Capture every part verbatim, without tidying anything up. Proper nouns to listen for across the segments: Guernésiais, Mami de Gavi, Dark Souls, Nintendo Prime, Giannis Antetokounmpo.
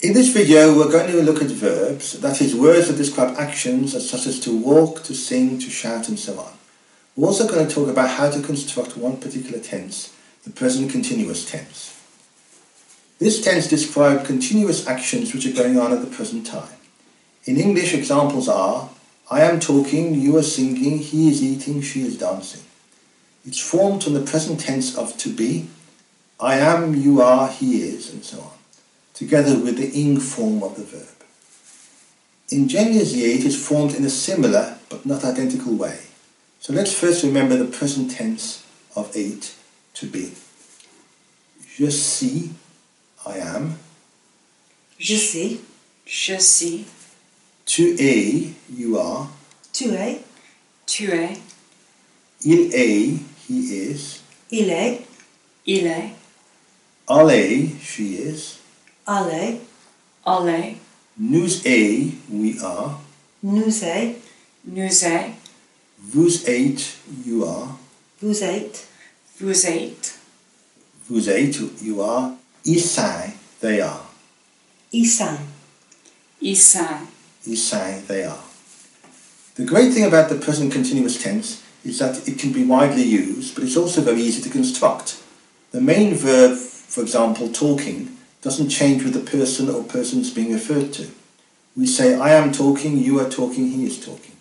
In this video we're going to look at verbs, that is words that describe actions such as to walk, to sing, to shout and so on. We're also going to talk about how to construct one particular tense, the present continuous tense. This tense describes continuous actions which are going on at the present time. In English, examples are I am talking, you are singing, he is eating, she is dancing. It's formed from the present tense of to be, I am, you are, he is and so on, together with the ing form of the verb. In Guernésiais, it is formed in a similar but not identical way. So let's first remember the present tense of eight to be. Je suis, I am. Je suis, je suis. Tu es, you are. Tu es, tu es. Il est, he is. Il est, il est. Elle est, she is. Allez, allez. Nous est, we are. Nous est, nous est. Vous êtes, you are. Vous êtes, vous êtes. Vous êtes, you are. Ils sont, they are. Ils sont, ils sont. Ils sont, they are. The great thing about the present continuous tense is that it can be widely used, but it's also very easy to construct. The main verb, for example, talking, doesn't change with the person or persons being referred to. We say, I am talking, you are talking, he is talking.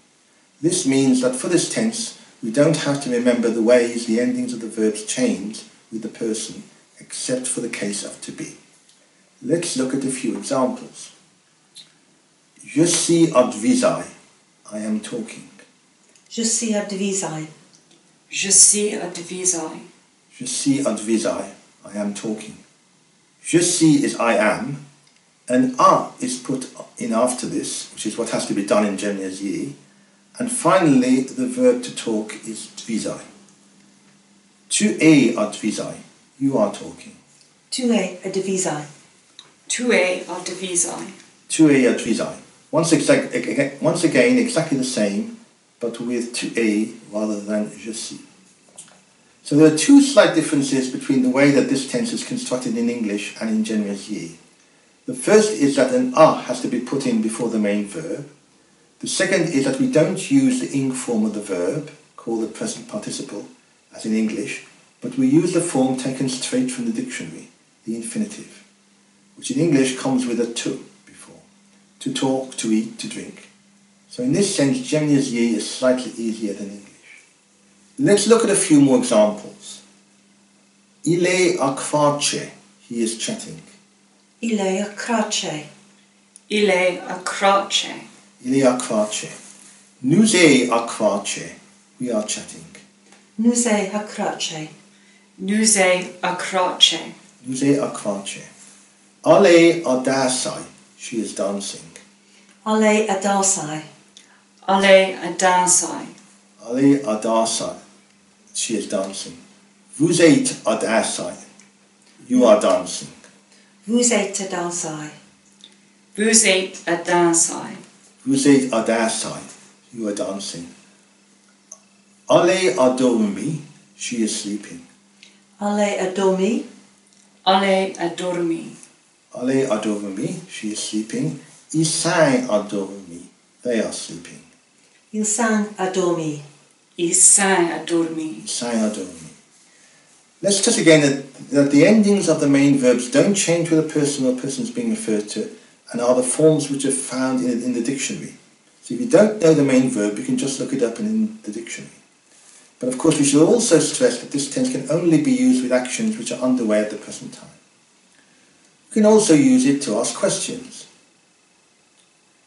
This means that for this tense, we don't have to remember the ways the endings of the verbs change with the person, except for the case of to be. Let's look at a few examples. Je suis advisé. I am talking. Je suis advisé. Je suis advisé. Je suis advisé. I am talking. Je suis is I am, and a is put in after this, which is what has to be done in Guernésiais, and finally the verb to talk is adviser. Tu es adviser, you are talking. Tu es adviser. Tu es adviser. Tu es adviser. Once, exact, once again, exactly the same, but with tu es rather than je suis. So there are two slight differences between the way that this tense is constructed in English and in Guernésiais. The first is that an a has to be put in before the main verb. The second is that we don't use the ing form of the verb, called the present participle, as in English, but we use the form taken straight from the dictionary, the infinitive, which in English comes with a to before, to talk, to eat, to drink. So in this sense, Guernésiais is slightly easier than English. Let's look at a few more examples. Il est à cracher. He is chatting. Il est à cracher. Il est à cracher. Il est à cracher. Nous est à cracher. We are chatting. Nous est à cracher. Nous est à cracher. Nous est à cracher. Elle est à danser. She is dancing. Elle est à danser. Elle est à danser. Elle est à danser. She is dancing. Vous êtes à danser. You are dancing. Vous êtes à danser. Vous êtes à danser. Vous êtes à danser. You are dancing. Elle est à dormir. She is sleeping. Elle est à dormir. Elle est à dormir. Elle est à dormir. She is sleeping. Ils sont à dormir. They are sleeping. Ils sont à dormir. Ils sont à dormir. Ils sont à dormir. Let's just again that, that the endings of the main verbs don't change with a person or persons being referred to and are the forms which are found in, in the dictionary. So if you don't know the main verb, you can just look it up in the dictionary. But of course we should also stress that this tense can only be used with actions which are underway at the present time. You can also use it to ask questions.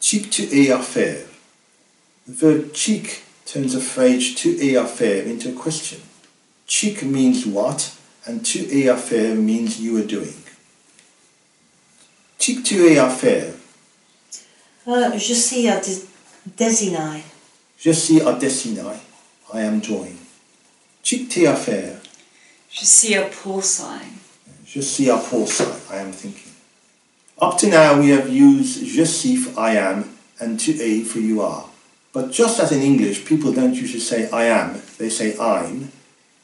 Chic tu es à faire. The verb chic turns a phrase tu es à faire into a question. Chic means what, and tu es à faire means you are doing. Chic tu es à faire. Uh, je suis à dessiner. Je suis à dessiner. I am drawing. Chic tu es à faire. Je suis à penser. Je suis à penser. I am thinking. Up to now we have used je suis for I am and tu es for you are. But just as in English, people don't usually say I am, they say I'm.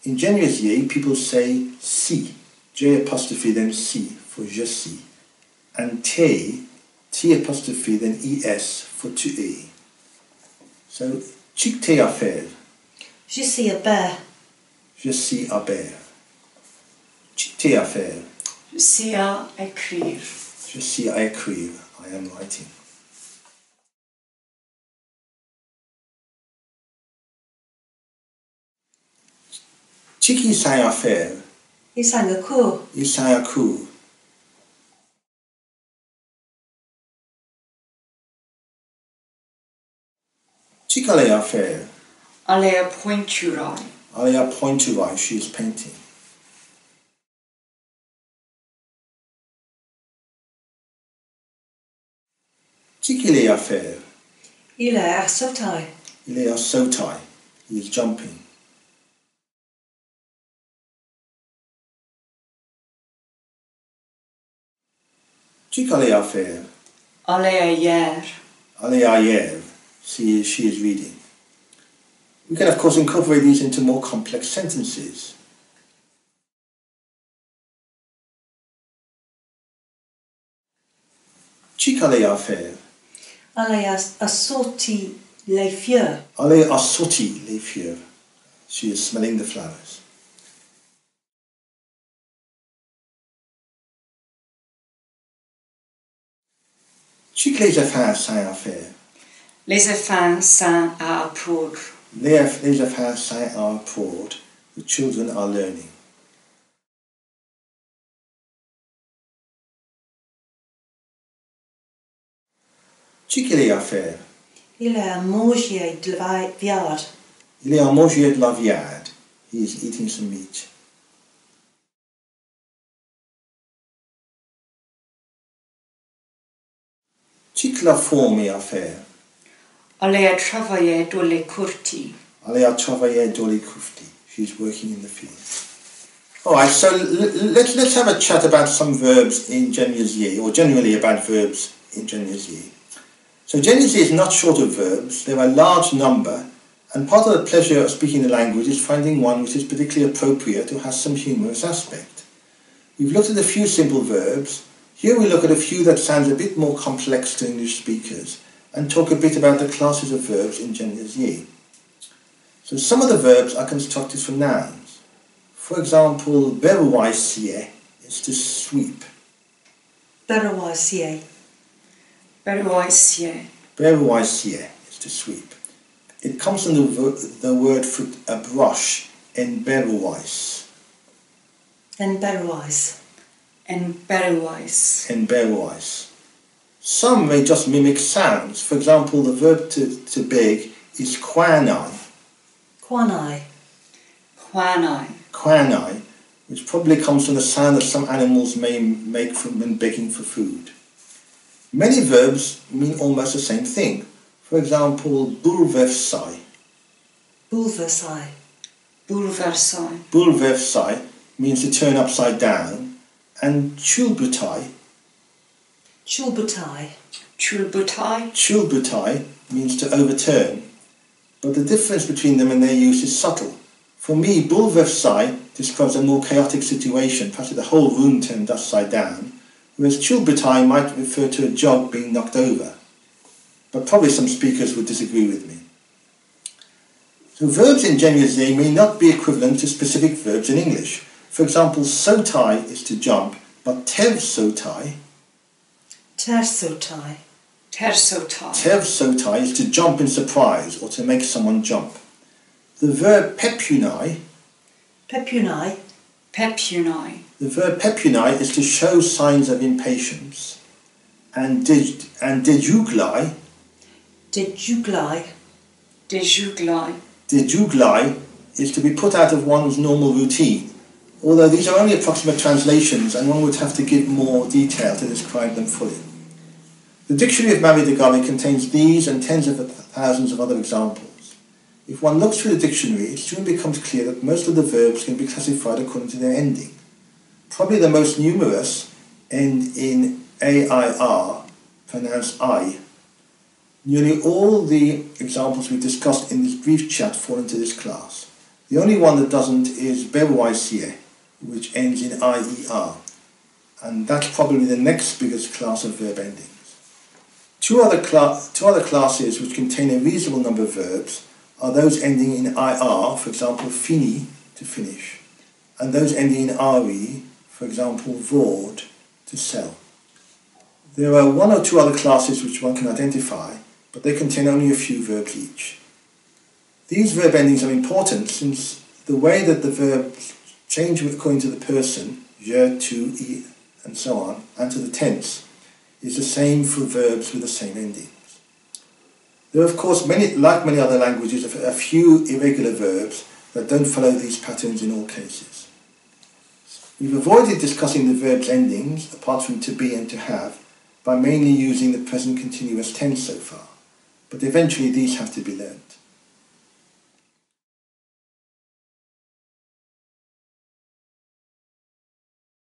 In Guernésiais, people say si, J apostrophe then si for je suis. and T, T apostrophe, then E S for to E. So, chick te a faire. Je suis à faire. Je suis à faire. Chick te a faire. Je suis à écrire. Je suis à écrire. I am writing. Chiki sai a faire. Il sang a coup. Il sang a coup. Chick allait a faire. Allait à pointurai. Allait à pointurai. She is painting. Il est à faire. Il est à sauter. Il est à sauter. He is jumping. Chick allait à faire. Allait à hier. Allait à hier. She, she is reading. We can of course incorporate these into more complex sentences. Chick allait à faire. Allez assorti les fleurs. Allez assorti les fleurs. She is smelling the flowers. Chick les affaires sans à faire. Les affaires sans à apprendre. Les affaires sans à apprendre. The children are learning. Chick il est à faire. Il est à manger de la viande. Il est à manger de la viande. He is eating some meat. Chick la forme est à faire. Elle est à travailler dans les courtis. Elle est à travailler dans les courtis. She is working in the field. Alright, so let's, let's have a chat about some verbs in Guernésiais, or generally about verbs in Guernésiais. So Guernésiais is not short of verbs, there are a large number, and part of the pleasure of speaking the language is finding one which is particularly appropriate or has some humorous aspect. We've looked at a few simple verbs, here we look at a few that sound a bit more complex to English speakers, and talk a bit about the classes of verbs in Guernésiais. So some of the verbs are constructed from nouns. For example, Guernésiais is to sweep. Guernésiais. Guernésiais. Guernésiais is to sweep. It comes from the, the word for a brush, enberouais. Enberouais. Enberouais. Enberouais. Some may just mimic sounds. For example, the verb to, to beg is quanai. Quanai. Quanai. Quanai, which probably comes from the sound that some animals may make from when begging for food. Many verbs mean almost the same thing. For example, bouleversai. Bouleversai. Bouleversai. Bouleversai means to turn upside down. And chulbutai. Chulbutai. Chulbutai. Chulbutai means to overturn. But the difference between them and their use is subtle. For me, bouleversai describes a more chaotic situation, perhaps the whole room turned upside down. Whereas chulbutai might refer to a jog being knocked over. But probably some speakers would disagree with me. So verbs in Guernésiais may not be equivalent to specific verbs in English. For example, sautai is to jump, but tev sautai. Tev sautai. Tev sautai. Tev sautai is to jump in surprise or to make someone jump. The verb pepunai. Pepunai. Pepunai. The verb pepunai is to show signs of impatience. And did and dejuglai. Dejuglai. Dejuglai. Dejuglai is to be put out of one's normal routine. Although these are only approximate translations and one would have to give more detail to describe them fully. The dictionary of Mami de Gavi contains these and tens of thousands of other examples. If one looks through the dictionary, it soon becomes clear that most of the verbs can be classified according to their ending. Probably the most numerous end in A I R, pronounced I. Nearly all the examples we discussed in this brief chat fall into this class. The only one that doesn't is Guernésiais, which ends in I E R. And that's probably the next biggest class of verb endings. Two other, class, two other classes which contain a reasonable number of verbs are those ending in I R, for example, fini, to finish, and those ending in R E, for example, vord, to sell. There are one or two other classes which one can identify, but they contain only a few verbs each. These verb endings are important since the way that the verbs change according to the person, je, tu, il, and so on, and to the tense, is the same for verbs with the same endings. There are, of course, many, like many other languages, a few irregular verbs that don't follow these patterns in all cases. We've avoided discussing the verbs' endings, apart from to be and to have, by mainly using the present continuous tense so far, but eventually these have to be learnt.